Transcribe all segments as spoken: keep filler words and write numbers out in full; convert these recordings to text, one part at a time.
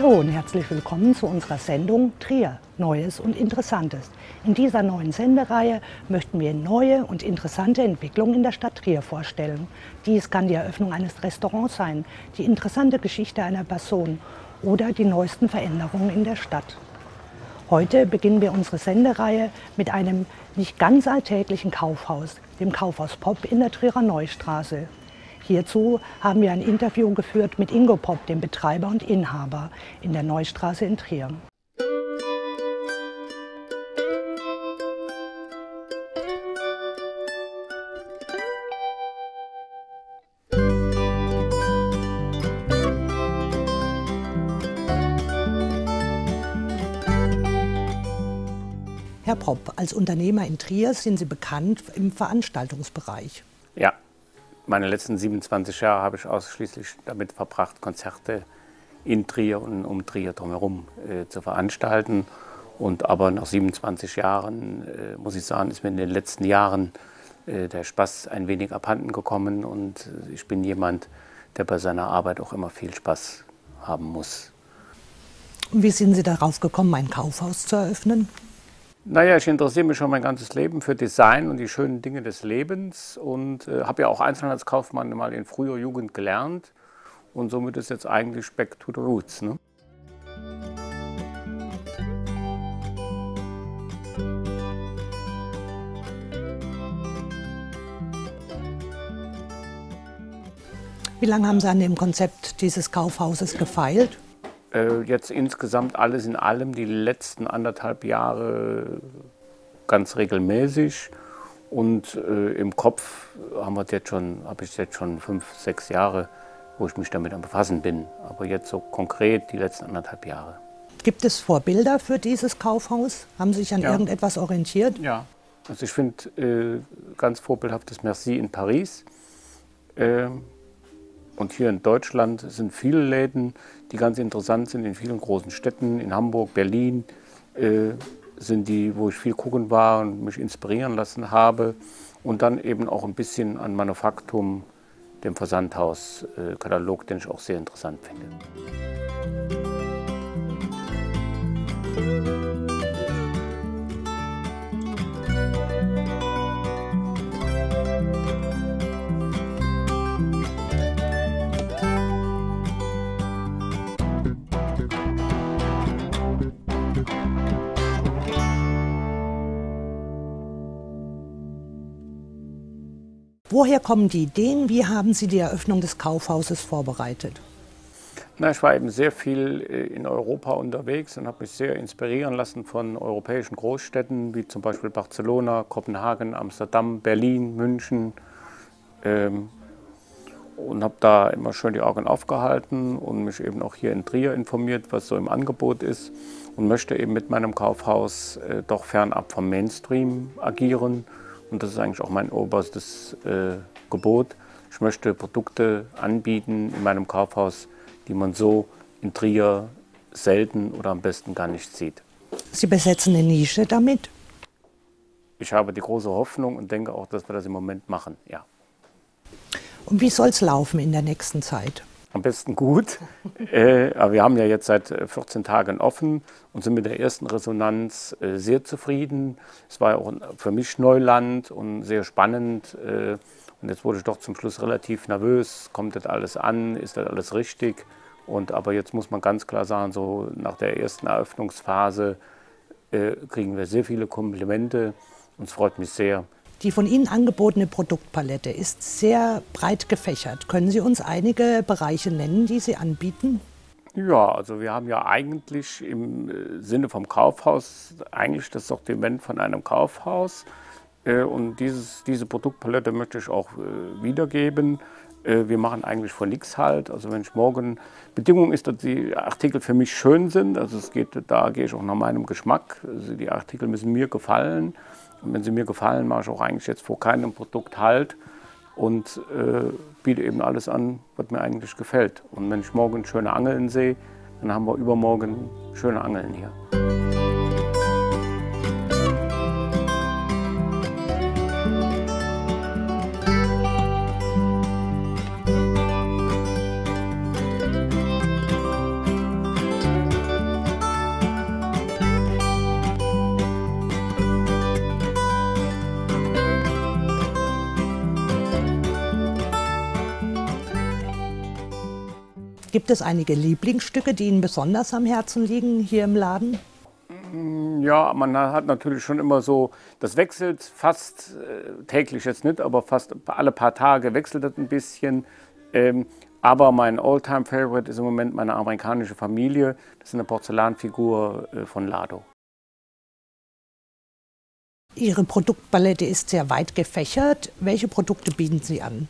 Hallo und herzlich willkommen zu unserer Sendung Trier, Neues und Interessantes. In dieser neuen Sendereihe möchten wir neue und interessante Entwicklungen in der Stadt Trier vorstellen. Dies kann die Eröffnung eines Restaurants sein, die interessante Geschichte einer Person oder die neuesten Veränderungen in der Stadt. Heute beginnen wir unsere Sendereihe mit einem nicht ganz alltäglichen Kaufhaus, dem Kaufhaus Popp in der Trierer Neustraße. Hierzu haben wir ein Interview geführt mit Ingo Popp, dem Betreiber und Inhaber in der Neustraße in Trier. Herr Popp, als Unternehmer in Trier sind Sie bekannt im Veranstaltungsbereich. Ja. Meine letzten siebenundzwanzig Jahre habe ich ausschließlich damit verbracht, Konzerte in Trier und um Trier drumherum äh, zu veranstalten. Und aber nach siebenundzwanzig Jahren, äh, muss ich sagen, ist mir in den letzten Jahren äh, der Spaß ein wenig abhanden gekommen. Und ich bin jemand, der bei seiner Arbeit auch immer viel Spaß haben muss. Und wie sind Sie darauf gekommen, ein Kaufhaus zu eröffnen? Naja, ich interessiere mich schon mein ganzes Leben für Design und die schönen Dinge des Lebens und äh, habe ja auch Einzelhandelskaufmann mal in früher Jugend gelernt und somit ist jetzt eigentlich back to the roots, ne? Wie lange haben Sie an dem Konzept dieses Kaufhauses gefeilt? Jetzt insgesamt alles in allem die letzten anderthalb Jahre ganz regelmäßig und äh, im Kopf haben wir jetzt schon, habe ich jetzt schon fünf, sechs Jahre, wo ich mich damit am Befassen bin. Aber jetzt so konkret die letzten anderthalb Jahre. Gibt es Vorbilder für dieses Kaufhaus? Haben Sie sich an ja. irgendetwas orientiert? Ja, also ich finde äh, ganz vorbildhaft das Merci in Paris. Äh, Und hier in Deutschland sind viele Läden, die ganz interessant sind, in vielen großen Städten, in Hamburg, Berlin, äh, sind die, wo ich viel gucken war und mich inspirieren lassen habe. Und dann eben auch ein bisschen an Manufaktum, dem Versandhauskatalog, äh, den ich auch sehr interessant finde. Woher kommen die Ideen? Wie haben Sie die Eröffnung des Kaufhauses vorbereitet? Na, ich war eben sehr viel in Europa unterwegs und habe mich sehr inspirieren lassen von europäischen Großstädten, wie zum Beispiel Barcelona, Kopenhagen, Amsterdam, Berlin, München. Ähm, und habe da immer schön die Augen aufgehalten und mich eben auch hier in Trier informiert, was so im Angebot ist. Und möchte eben mit meinem Kaufhaus äh, doch fernab vom Mainstream agieren. Und das ist eigentlich auch mein oberstes äh, Gebot. Ich möchte Produkte anbieten in meinem Kaufhaus, die man so in Trier selten oder am besten gar nicht sieht. Sie besetzen eine Nische damit? Ich habe die große Hoffnung und denke auch, dass wir das im Moment machen, ja. Und wie soll es laufen in der nächsten Zeit? Am besten gut. äh, aber wir haben ja jetzt seit vierzehn Tagen offen und sind mit der ersten Resonanz äh, sehr zufrieden. Es war ja auch für mich Neuland und sehr spannend. Äh, und jetzt wurde ich doch zum Schluss relativ nervös. Kommt das alles an? Ist das alles richtig? Und, aber jetzt muss man ganz klar sagen, so nach der ersten Eröffnungsphase äh, kriegen wir sehr viele Komplimente. Und es freut mich sehr. Die von Ihnen angebotene Produktpalette ist sehr breit gefächert. Können Sie uns einige Bereiche nennen, die Sie anbieten? Ja, also wir haben ja eigentlich im Sinne vom Kaufhaus eigentlich das Sortiment von einem Kaufhaus. Und dieses, diese Produktpalette möchte ich auch wiedergeben. Wir machen eigentlich vor nichts halt. Also wenn ich morgen, Bedingung ist, dass die Artikel für mich schön sind. Also es geht, da gehe ich auch nach meinem Geschmack. Also die Artikel müssen mir gefallen. Und wenn sie mir gefallen, mache ich auch eigentlich jetzt vor keinem Produkt Halt und äh, biete eben alles an, was mir eigentlich gefällt. Und wenn ich morgen schöne Angeln sehe, dann haben wir übermorgen schöne Angeln hier. Gibt es einige Lieblingsstücke, die Ihnen besonders am Herzen liegen hier im Laden? Ja, man hat natürlich schon immer so, das wechselt fast äh, täglich jetzt nicht, aber fast alle paar Tage wechselt das ein bisschen. Ähm, aber mein All-Time-Favorite ist im Moment meine amerikanische Familie. Das ist eine Porzellanfigur äh, von Lado. Ihre Produktpalette ist sehr weit gefächert. Welche Produkte bieten Sie an?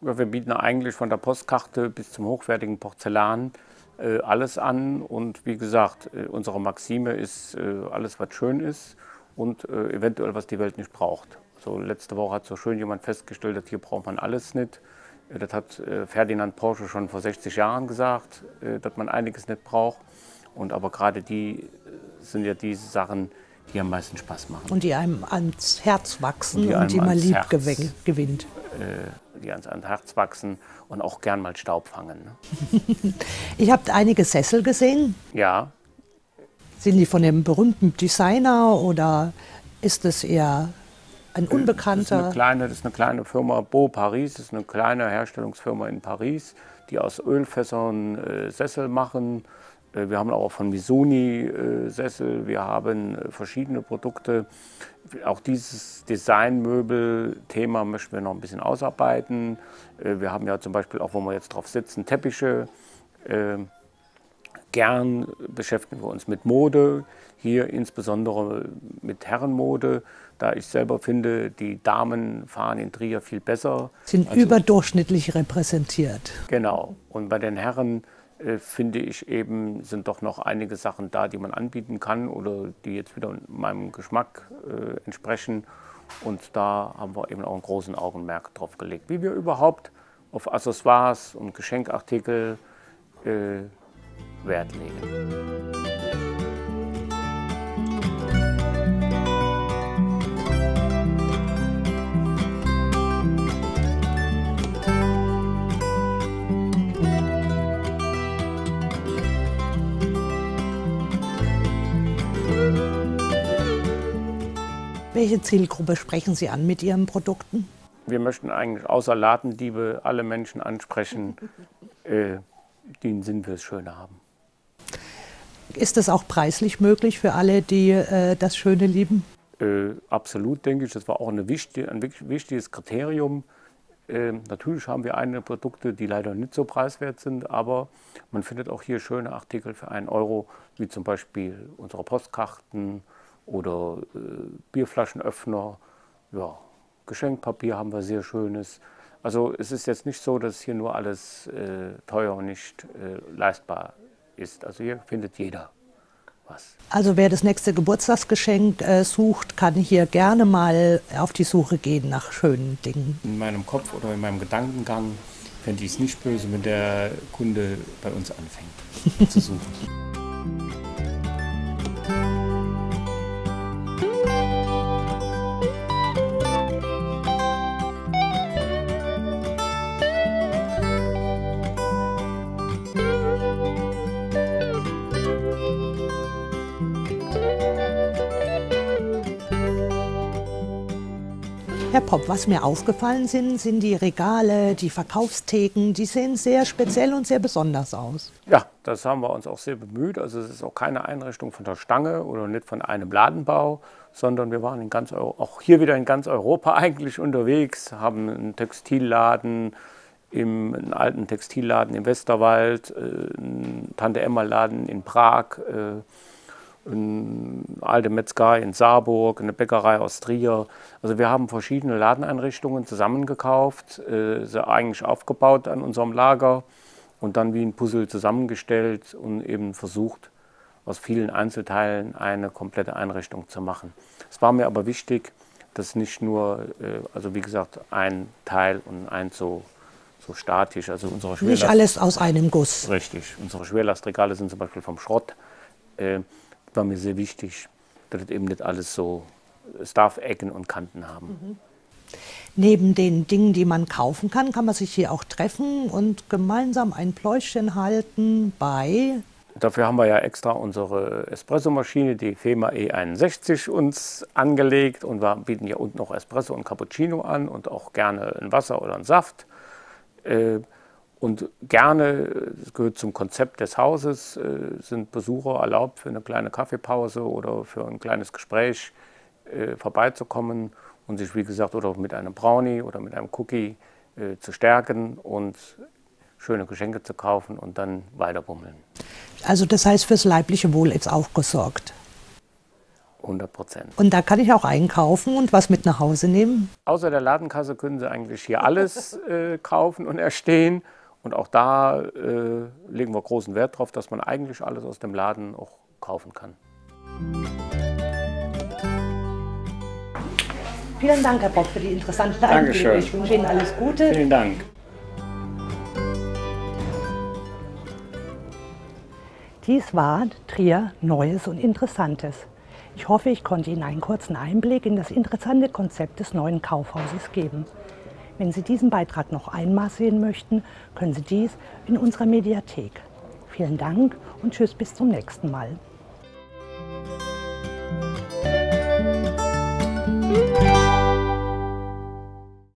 Ja, wir bieten eigentlich von der Postkarte bis zum hochwertigen Porzellan äh, alles an. Und wie gesagt, äh, unsere Maxime ist äh, alles, was schön ist und äh, eventuell, was die Welt nicht braucht. So, letzte Woche hat so schön jemand festgestellt, dass hier braucht man alles nicht. Äh, das hat äh, Ferdinand Porsche schon vor sechzig Jahren gesagt, äh, dass man einiges nicht braucht. Und aber gerade die äh, sind ja diese Sachen, die am meisten Spaß machen. Und die einem ans Herz wachsen und die, und die man lieb Herz, gewinnt. Äh, die ans Herz wachsen und auch gern mal Staub fangen. Ne? Ich habe einige Sessel gesehen. Ja. Sind die von dem berühmten Designer oder ist es eher ein Unbekannter? Das ist eine kleine, das ist eine kleine Firma, Beau Paris, das ist eine kleine Herstellungsfirma in Paris, die aus Ölfässern äh, Sessel machen. Äh, wir haben auch von Visuni äh, Sessel, wir haben äh, verschiedene Produkte. Auch dieses Designmöbel-Thema möchten wir noch ein bisschen ausarbeiten. Wir haben ja zum Beispiel auch, wo wir jetzt drauf sitzen, Teppiche. Gern beschäftigen wir uns mit Mode, hier insbesondere mit Herrenmode, da ich selber finde, die Damen fahren in Trier viel besser. Sind überdurchschnittlich repräsentiert. Genau. Und bei den Herren finde ich eben, sind doch noch einige Sachen da, die man anbieten kann oder die jetzt wieder meinem Geschmack äh, entsprechen. Und da haben wir eben auch einen großen Augenmerk drauf gelegt, wie wir überhaupt auf Accessoires und Geschenkartikel äh, Wert legen. Welche Zielgruppe sprechen Sie an mit Ihren Produkten? Wir möchten eigentlich außer Ladendiebe alle Menschen ansprechen, äh, denen sind wir es schöner haben. Ist das auch preislich möglich für alle, die äh, das Schöne lieben? Äh, absolut, denke ich. Das war auch eine wichtige, ein wichtiges Kriterium. Äh, natürlich haben wir einige Produkte, die leider nicht so preiswert sind, aber man findet auch hier schöne Artikel für einen Euro, wie zum Beispiel unsere Postkarten, oder äh, Bierflaschenöffner, ja, Geschenkpapier haben wir sehr schönes. Also es ist jetzt nicht so, dass hier nur alles äh, teuer und nicht äh, leistbar ist. Also hier findet jeder was. Also wer das nächste Geburtstagsgeschenk äh, sucht, kann hier gerne mal auf die Suche gehen nach schönen Dingen. In meinem Kopf oder in meinem Gedankengang fände ich es nicht böse, wenn der Kunde bei uns anfängt zu suchen. Herr Popp, was mir aufgefallen sind, sind die Regale, die Verkaufstheken, die sehen sehr speziell und sehr besonders aus. Ja, das haben wir uns auch sehr bemüht. Also es ist auch keine Einrichtung von der Stange oder nicht von einem Ladenbau, sondern wir waren in ganz Euro, auch hier wieder in ganz Europa eigentlich unterwegs, haben einen Textilladen, im, einen alten Textilladen im Westerwald, äh, einen Tante-Emma-Laden in Prag, äh, eine alte Metzgerei in Saarburg, eine Bäckerei aus Trier. Also wir haben verschiedene Ladeneinrichtungen zusammengekauft, äh, sie eigentlich aufgebaut an unserem Lager und dann wie ein Puzzle zusammengestellt und eben versucht, aus vielen Einzelteilen eine komplette Einrichtung zu machen. Es war mir aber wichtig, dass nicht nur, äh, also wie gesagt, ein Teil und ein so so statisch, also unsere Schwerlast... Nicht alles aus einem Guss. Richtig. Unsere Schwerlastregale sind zum Beispiel vom Schrott. Äh, war mir sehr wichtig, dass eben nicht alles so, es darf Ecken und Kanten haben. Mhm. Neben den Dingen, die man kaufen kann, kann man sich hier auch treffen und gemeinsam ein Pläuschchen halten bei... Dafür haben wir ja extra unsere Espressomaschine, die FEMA E einundsechzig, uns angelegt. Und wir bieten ja unten noch Espresso und Cappuccino an und auch gerne ein Wasser oder einen Saft. Äh, Und gerne, es gehört zum Konzept des Hauses, sind Besucher erlaubt, für eine kleine Kaffeepause oder für ein kleines Gespräch vorbeizukommen und sich, wie gesagt, oder mit einem Brownie oder mit einem Cookie zu stärken und schöne Geschenke zu kaufen und dann weiterbummeln. Also das heißt, fürs leibliche Wohl ist auch gesorgt? hundert Prozent. Und da kann ich auch einkaufen und was mit nach Hause nehmen? Außer der Ladenkasse können Sie eigentlich hier alles äh, kaufen und erstehen. Und auch da äh, legen wir großen Wert drauf, dass man eigentlich alles aus dem Laden auch kaufen kann. Vielen Dank, Herr Popp, für die interessanten Einblicke. Ich wünsche Ihnen alles Gute. Vielen Dank. Dies war Trier Neues und Interessantes. Ich hoffe, ich konnte Ihnen einen kurzen Einblick in das interessante Konzept des neuen Kaufhauses geben. Wenn Sie diesen Beitrag noch einmal sehen möchten, können Sie dies in unserer Mediathek. Vielen Dank und tschüss, bis zum nächsten Mal.